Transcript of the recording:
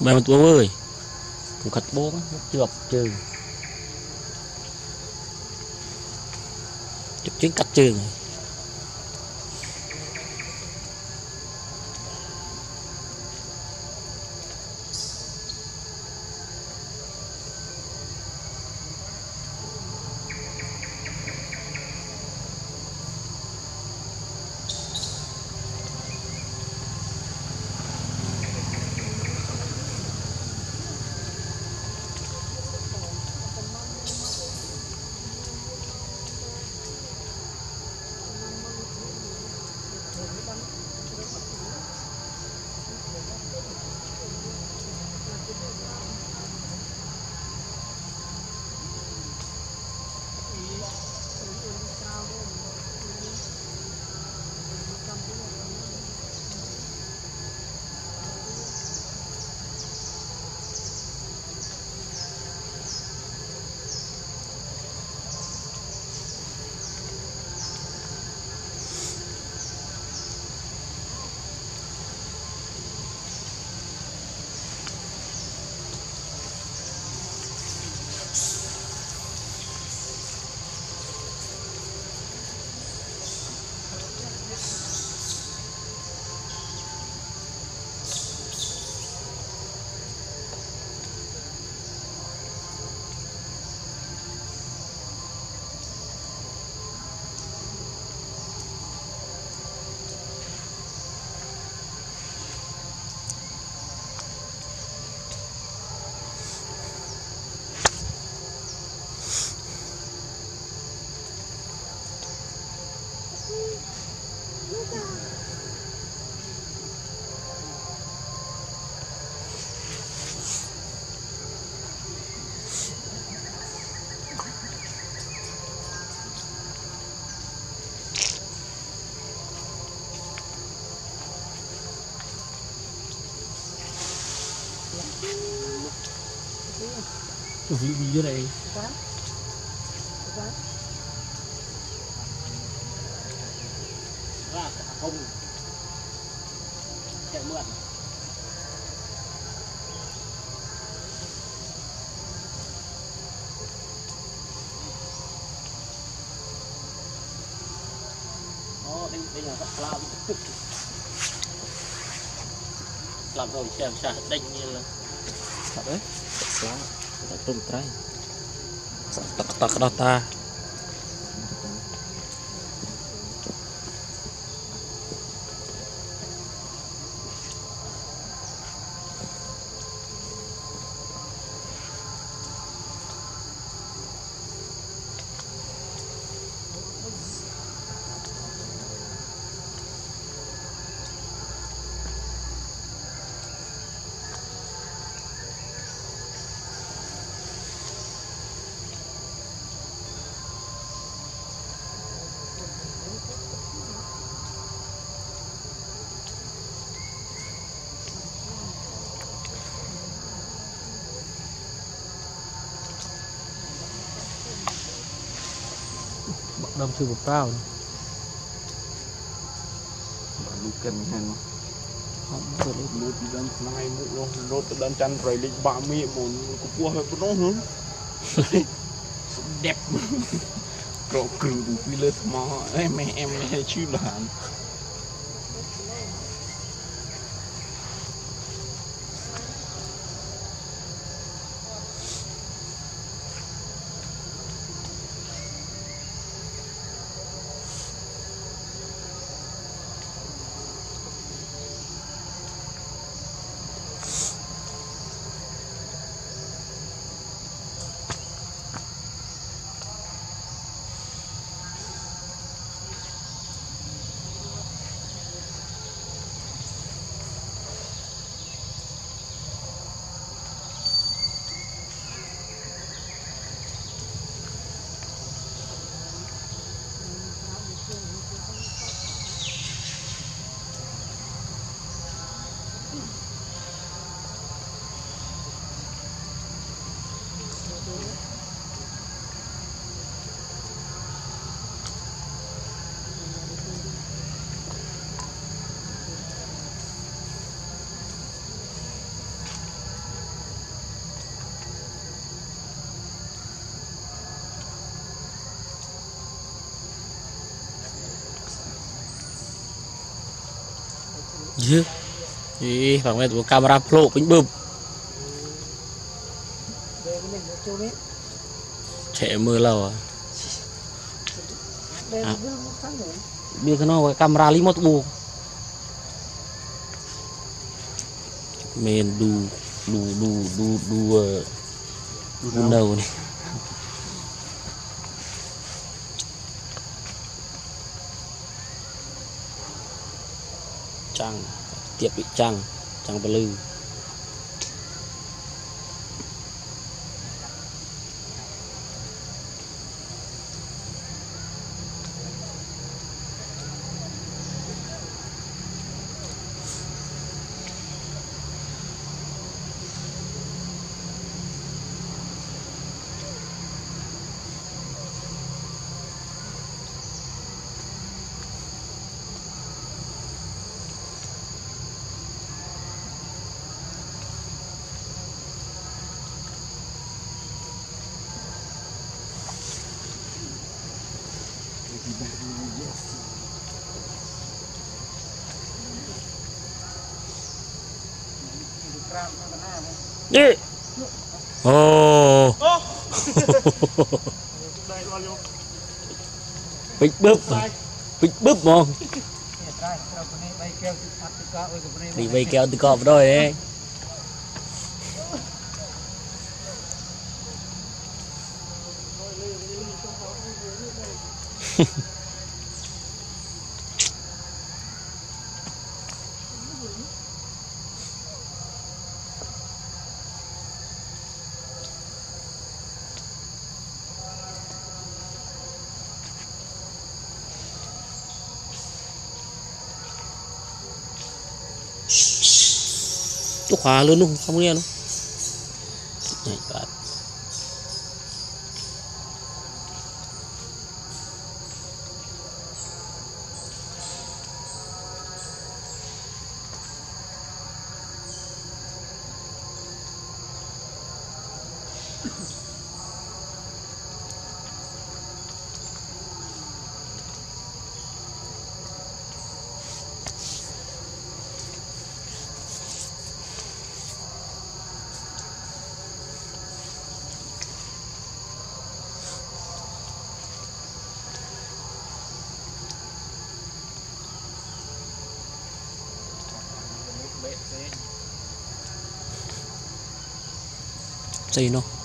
Mày một tuồng ơi, cũng khát bố mất chụp trừ, chụp chuyến cắt trừ. Ủa gì dưới đây? Ra không chạy mượn. Đó, đây là rất lao. Làm rồi xem sao đánh như là thật đấy. Sao? Tung trai tak data đâm sư một tao lúc cần hàng không có lúc đâm này lúc lúc đâm chăn rồi lịch 30 muốn cua hơi nó hơn đẹp cậu cừu phi lơ mò em chưa làm dư đi bằng cái camera pro pin bơm trẻ mưa lâu à bây giờ nó camera remote bu men du đầu này trăng tiệp bị trăng blue đi oh bịch bướp mong đi vây kéo từ cọp rồi đấy Túc hòa luôn luôn, không nghe luôn. Say no.